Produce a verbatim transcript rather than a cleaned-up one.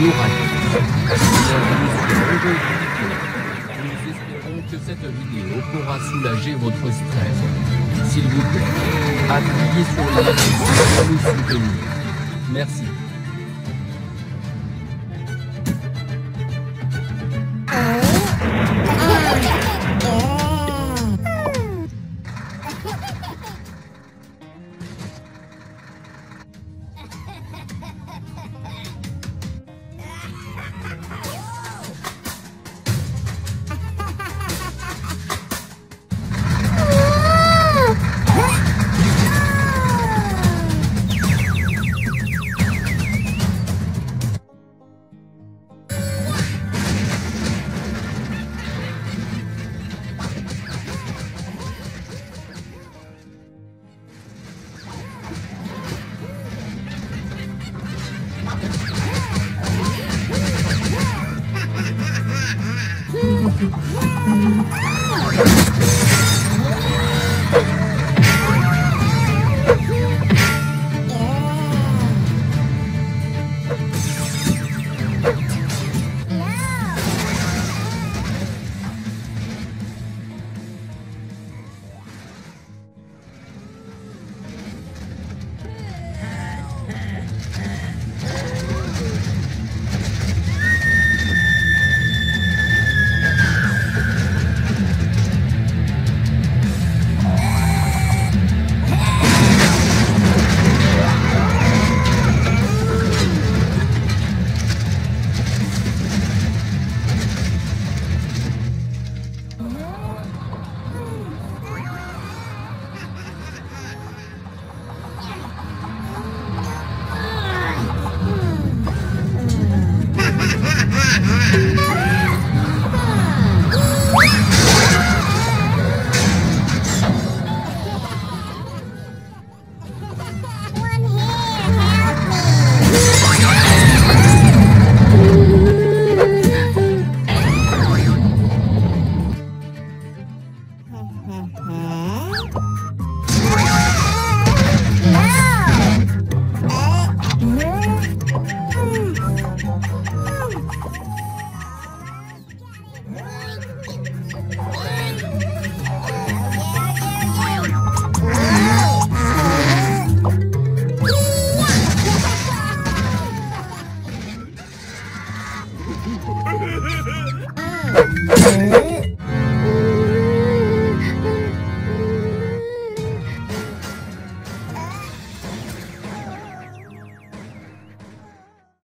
Nous espérons que cette vidéo pourra soulager votre stress. S'il vous plaît, appuyez sur la pouce pour nous soutenir. Merci.